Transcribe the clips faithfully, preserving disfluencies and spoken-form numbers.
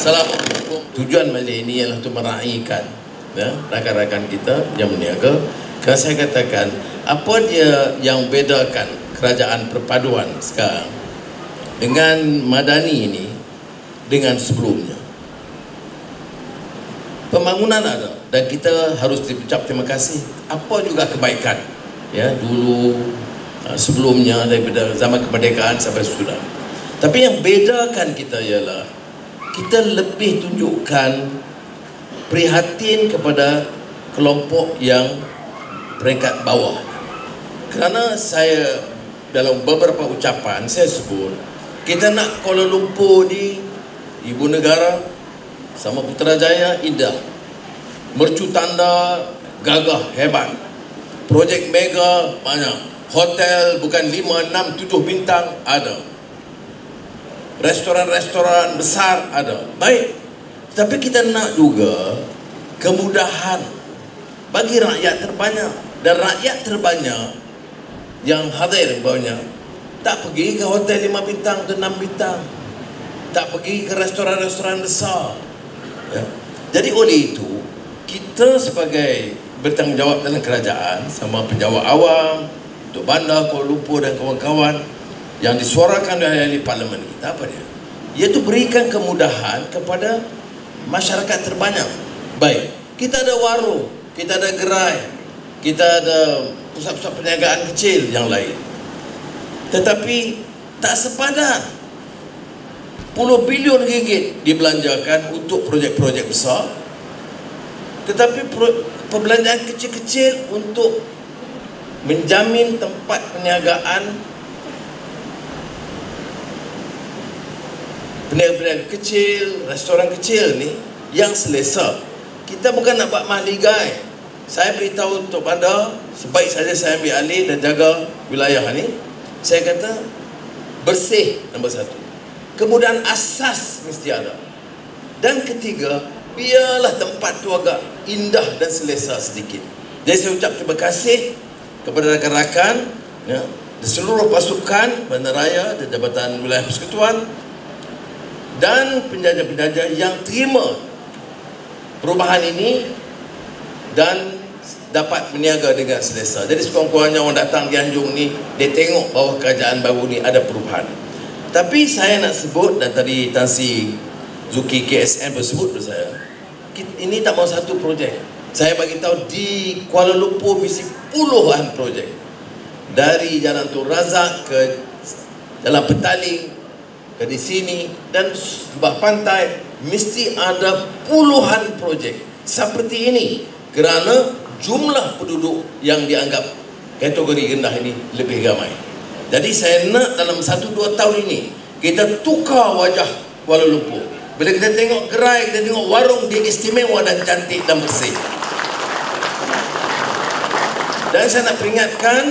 Assalamualaikum. Tujuan majlis ini ialah untuk meraihkan ya, rakan-rakan kita yang berniaga. Kalau saya katakan, apa dia yang bedakan kerajaan perpaduan sekarang dengan madani ini dengan sebelumnya? Pembangunan ada dan kita harus diucap terima kasih. Apa juga kebaikan ya dulu sebelumnya daripada zaman kemerdekaan sampai sekarang. Tapi yang bedakan kita ialah kita lebih tunjukkan prihatin kepada kelompok yang peringkat bawah. Kerana saya dalam beberapa ucapan saya sebut, kita nak Kuala Lumpur di ibu negara sama Putrajaya indah, mercu tanda gagah hebat, projek mega banyak, hotel bukan lima, enam, tujuh bintang ada, restoran-restoran besar ada. Baik, tapi kita nak juga kemudahan bagi rakyat terbanyak. Dan rakyat terbanyak yang hadir banyak tak pergi ke hotel lima bintang atau enam bintang, tak pergi ke restoran-restoran besar ya. Jadi oleh itu kita sebagai bertanggungjawab dalam kerajaan sama penjawat awam untuk bandar Kuala Lumpur dan kawan-kawan yang disuarakan dari parlimen kita, apa dia? Iaitu berikan kemudahan kepada masyarakat terbanyak. Baik, kita ada warung, kita ada gerai, kita ada pusat-pusat perniagaan kecil yang lain, tetapi tak sepadan puluh bilion ringgit dibelanjakan untuk projek-projek besar, tetapi perbelanjaan kecil-kecil untuk menjamin tempat perniagaan perniagaan kecil, restoran kecil ni yang selesa. Kita bukan nak buat mahligai. Saya beritahu untuk bandar, sebaik saja saya ambil alih dan jaga wilayah ni. Saya kata, bersih nombor satu. Kemudian asas mesti ada. Dan ketiga, biarlah tempat tu agak indah dan selesa sedikit. Jadi saya ucap terima kasih kepada rakan-rakan, ya, seluruh pasukan, bandaraya dan Jabatan Wilayah Persekutuan dan penjaja-penjaja yang terima perubahan ini dan dapat berniaga dengan selesa. Jadi sekurang-kurangnya orang datang di Anjung ni, dia tengok bahawa kerajaan baru ni ada perubahan. Tapi saya nak sebut, dan tadi Tan Sri Zuki K S N bersebut kepada saya, ini tak mahu satu projek. Saya bagi tahu di Kuala Lumpur mesti puluhan projek, dari Jalan Tun Razak ke Jalan Petaling ke di sini dan sebelah pantai, mesti ada puluhan projek seperti ini. Kerana jumlah penduduk yang dianggap kategori rendah ini lebih ramai. Jadi saya nak dalam satu dua tahun ini kita tukar wajah Kuala Lumpur. Bila kita tengok gerai, kita tengok warung, dia istimewa dan cantik dan bersih. Dan saya nak peringatkan,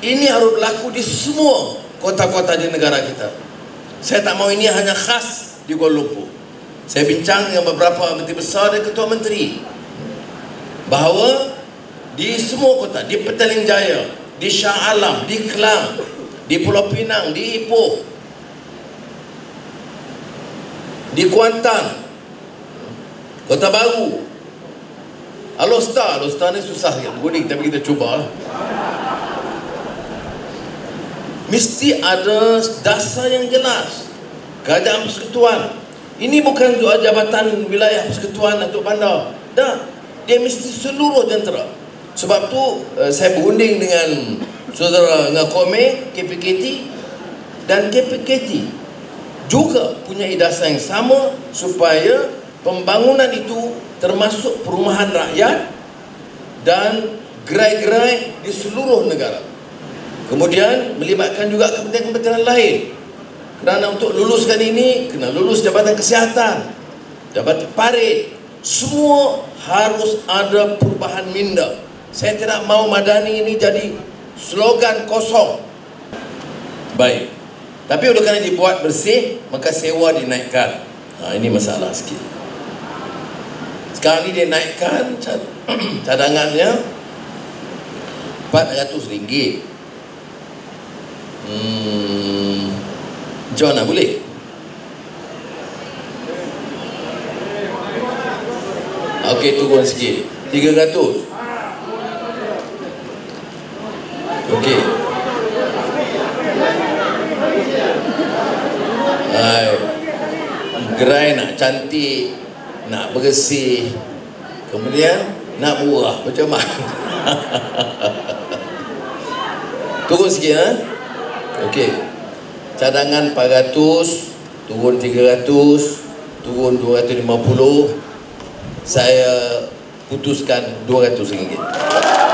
ini harus berlaku di semua kota-kota di negara kita. Saya tak mahu ini hanya khas di Kuala Lumpur. Saya bincang dengan beberapa menteri besar dan ketua menteri bahawa di semua kota, di Petaling Jaya, di Shah Alam, di Kelang, di Pulau Pinang, di Ipoh, di Kuantan, Kota Baru, Alostar. Alostar ni susah sikit guning, tapi kita cubalah. Mesti ada dasar yang jelas kerajaan persekutuan. Ini bukan soal Jabatan Wilayah Persekutuan atau bandar, dah. Dia mesti seluruh jentera. Sebab tu uh, saya berunding dengan saudara Nga Kome, K P K T, dan K P K T juga punya dasar yang sama supaya pembangunan itu termasuk perumahan rakyat dan gerai-gerai di seluruh negara. Kemudian melibatkan juga kepentingan-kepentingan lain. Kerana untuk luluskan ini kena lulus Jabatan Kesihatan, Jabatan Parit. Semua harus ada perubahan minda. Saya tidak mahu madani ini jadi slogan kosong. Baik. Tapi oleh kerana dibuat bersih, maka sewa dinaikkan. Ha, ini masalah sikit. Sekarang ni dia naikkan cadangannya empat ratus ringgit. Hmm, macam mana boleh? okey turun sikit, tiga ratus. Okey. Hai. Gerai nak cantik, nak bersih, kemudian nak murah, macam mana? Turun sikit ha? Okey. Cadangan empat ratus, turun tiga ratus, turun dua ratus lima puluh, saya putuskan dua ratus ringgit.